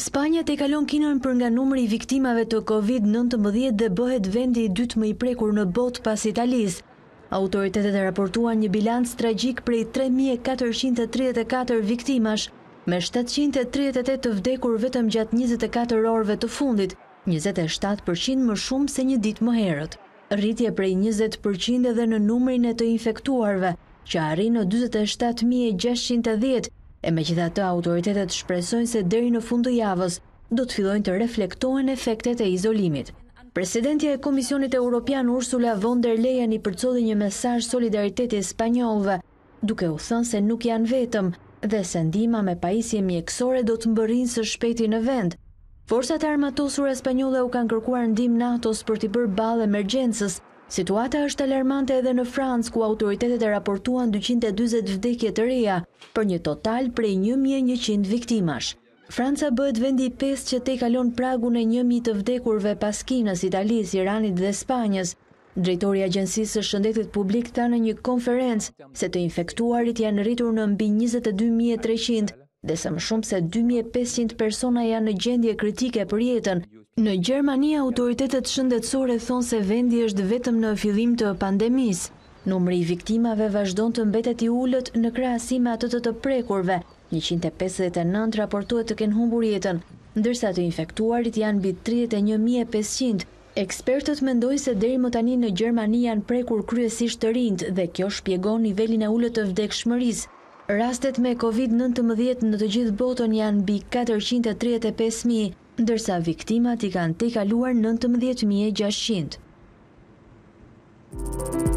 Spanja tejkalon Kinën për nga numri I viktimave të COVID-19 dhe bëhet vendi I dytë më I prekur në botë pas Italisë. Autoritetet e raportuan një bilanc tragjik prej 3.434 viktimash, me 738 të vdekur vetëm gjatë 24 orëve të fundit, 27% më shumë se një ditë më herët. Rritje prej 20% edhe në numrin e të infektuarve, që arrin në 27.610, e megjithatë autoritetet shpresojnë se deri në fund të javës do të fillojnë të reflektohen efektet e izolimit. Presidentja e Komisionit Evropian Ursula von der Leyen I përcolli një mesazh solidariteti spanjollëve, duke u thënë se nuk janë vetëm dhe se ndihma me pajisje mjekësore do të mbërrinë së shpejti në vend. Forcat e armatosura spanjolle u kanë kërkuar ndihmë NATO-s për t'i bërë ballë emergjencës. Situata është alarmante edhe në Francë, ku autoritetet e raportuan 240 vdekje të reja për një total prej 1100 viktimash. Franca bëhet vendi 5 që tejkalon pragun e 1000 të vdekurve pas Kinës, Italisë, Iranit dhe Spanjës. Drejtori I Agjencisë së Shëndetit Publik tha në një konferencë se të infektuarit janë rritur në mbi 22.300 dhe sa më shumë se 2.500 persona janë në gjendje kritike për jetën. Në Gjermani, autoritetet shëndetësore thonë se vendi është vetëm në fillim të pandemisë. Numri I viktimave vazhdon të mbetet I ulët në krahasim me atë të prekurve. 159 raportohet të kenë humbur jetën, ndërsa të infektuarit janë mbi 31.500. Ekspertët mendojnë se deri më tani në Gjermani janë prekur kryesisht të rinjt dhe kjo shpjegon nivelin e ulët të vdekshmërisë. Rastet me COVID-19 në të gjithë botën janë mbi 435.000, ndërsa viktimat I kanë tejkaluar 19.600.